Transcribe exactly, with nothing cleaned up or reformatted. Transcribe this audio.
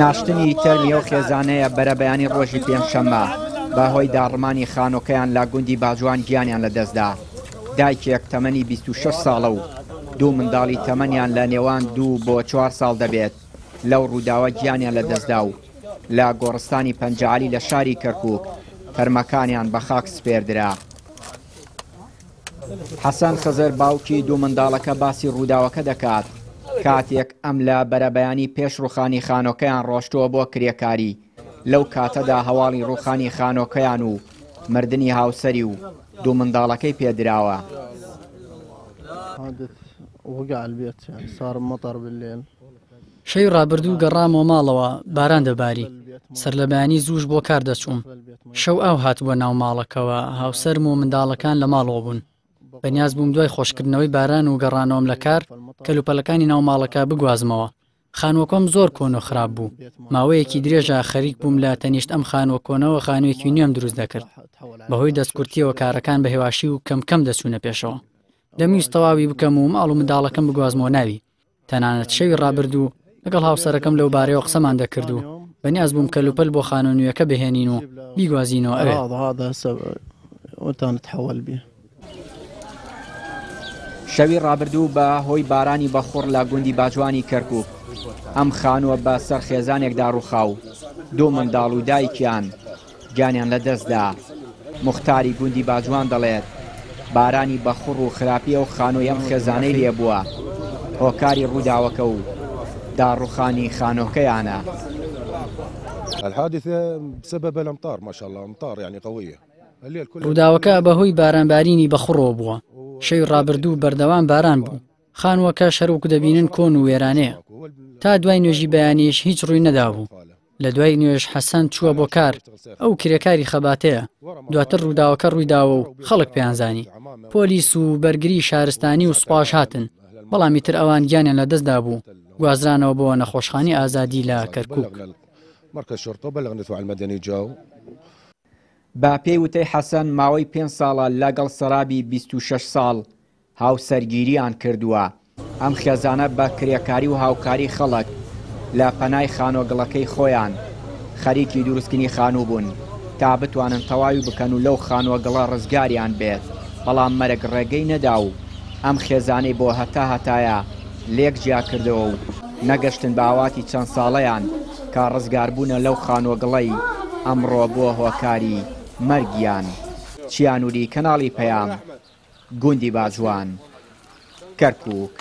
ناشتنی تەرمی ئەو خێزانەیە بەرە بەیانی ڕۆژی پێنجشەمە بەهۆی داڕمانی خانۆکەیان لا گوندی باجوان گیانیان لەدەستدا. دایکێک تەمەنی بیست و شەش ساڵە و دوو منداڵی تەمەنیان لە نێوان دوو بۆ چوار ساڵ دەبێت لەو ڕووداوە گیانیان لەدەستدا و لە گۆڕستانی پەنجەعالی لە شاری کەرکووک تەرمەکانیان بە خاک سپێردرا. حەسەن خزر باوکی دوو منداڵەکە باسی ڕووداوەکە دەکات کاتێک ئەم لە بەرەبەیانی پێش ڕوخانی خانۆکەیان ڕۆشتووە بۆ کرێکاری. لەو کاتەدا هەواڵی ڕوخانی خانۆکەیان و مردنی هاوسەری و دوو منداڵەکەی پێدراوە. شەی ڕابردوو گەڕامەوە ماڵەوە، باران دەباری، سەر لە بەیانی زووش بۆ کار دەچووم. شەو ئاو هاتبووە ناو ماڵەکەوە، هاوسەرم و منداڵەکان لە ماڵەوە بوون. بەنیاز بووم دوای خۆشکردنەوەی باران و گەڕانەوەم لە کار کەلوپەلەکانی ناو ماڵەکە بگوازمەوە. خانووەکۆم زۆر کۆن و خراپ بوو، ماوەیەکی درێژە خەریک بووم لە تەنیشت ئەم خانووە کۆنەوە خانوویەکی نوێم دروست دەکرد. بەهۆی دەستکورتیەوە کارەکان بە هێواشی و کەم کەم دەچوونە پێشەوە. دەمویست تەواوی بکەم و ماڵ و منداڵەکەم بگوازمەوە ناوی. تەنانەت شەوی ڕابردوو لەگەڵ هاوسەرەکەم لەو بارەیەوە قسەمان دەکرد و بەنیاز بووم کەلوپەل بۆ خانووە نوێیەکە بهێنین و بیگوازینەوە ئەوێ. شەوی ڕابردوو بە هۆی بارانی بەخوڕ لە گوندی باجوانی کەرکووک ئەم خانووە بە سەر خێزانێکدا ڕووخاو، دوو منداڵ و دایکیان گیانیان لەدەستدا. موختاری گوندی باجوان دەڵێت بارانی بەخوڕ و خراپی ئەو خانووی ئەم خێزانەی لێبووە، هۆکاری ڕووداوەکە و داڕوخانی خانۆکەیانە. الحادثة بسبب الأمطار ما شاء الله، أمطار يعني قوية. ڕووداوەکە بەهۆی بارانبارینی بەخوڕەوە بووە. شەوی ڕابردوو بەردەوام باران بوو. خانووەکە شەرۆک دەبینن کۆن و وێرانەیە. تا دوای نوێژی بەیانیش هیچ ڕووی نەدابوو. لە دوای نوێژ حەسەن چووە بۆ کار، ئەو کرێکاری خەباتەیە. دواتر ڕووداوەکە ڕوویداوە و خەڵک پێیانزانی. پۆلیس و بەرگری شارستانی و سوپاش هاتن، بەڵامی تر ئەوان گیانیان لەدەستدا بوو، گوازرانەوە بۆ نەخۆشخانەی ئازادی لە کەرکووک. با پێی وتەی حەسەن ماوەی پێنج ساڵە لەگەڵ سەرابی بیست و شەش ساڵ هاوسەرگیریان کردووە. ئەم خێزانە بە کرێکاری و هاوکاری خەڵک لە پەنای خانۆگڵەکەی خۆیان خەریکی دروستکردنی خانوو بوون تا بتوانن تەواوی بکەن و لەو خانۆگڵە ڕزگاریان بێت، بەڵام مەرگ ڕێگەی نەدا و ئەم خێزانەی بۆ هەتا هەتایە لێک جیا کردەوە و نەگەشتن باواتی چەند ساڵەیان کە ڕزگاربوونە لەو خانۆگڵەی ئەمڕۆ بۆ هۆکاری مەرگیان. چیانوری کەناڵی پەیام، گوندی باجوان، کەرکووک.